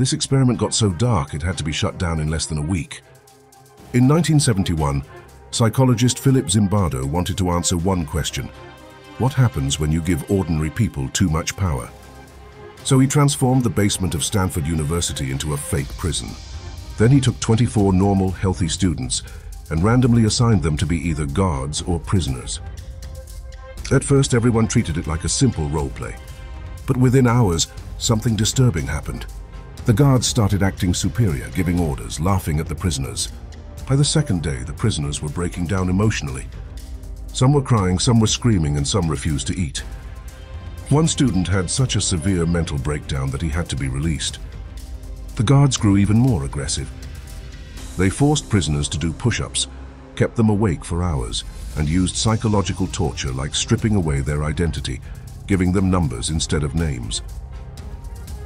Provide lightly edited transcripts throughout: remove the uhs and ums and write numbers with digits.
This experiment got so dark it had to be shut down in less than a week. In 1971, psychologist Philip Zimbardo wanted to answer one question: what happens when you give ordinary people too much power? So he transformed the basement of Stanford University into a fake prison. Then he took 24 normal, healthy students and randomly assigned them to be either guards or prisoners. At first, everyone treated it like a simple role play. But within hours, something disturbing happened. The guards started acting superior, giving orders, laughing at the prisoners. By the second day, the prisoners were breaking down emotionally. Some were crying, some were screaming, and some refused to eat. One student had such a severe mental breakdown that he had to be released. The guards grew even more aggressive. They forced prisoners to do push-ups, kept them awake for hours, and used psychological torture like stripping away their identity, giving them numbers instead of names.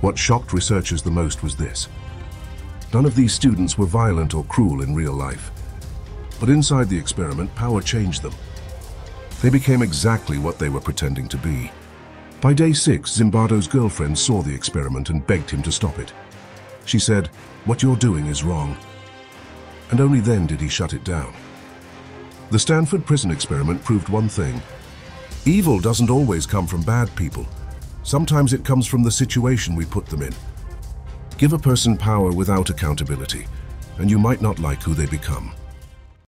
What shocked researchers the most was this: none of these students were violent or cruel in real life. But inside the experiment, power changed them. They became exactly what they were pretending to be. By day 6, Zimbardo's girlfriend saw the experiment and begged him to stop it. She said, "What you're doing is wrong." And only then did he shut it down. The Stanford Prison Experiment proved one thing: evil doesn't always come from bad people. Sometimes it comes from the situation we put them in. Give a person power without accountability, and you might not like who they become.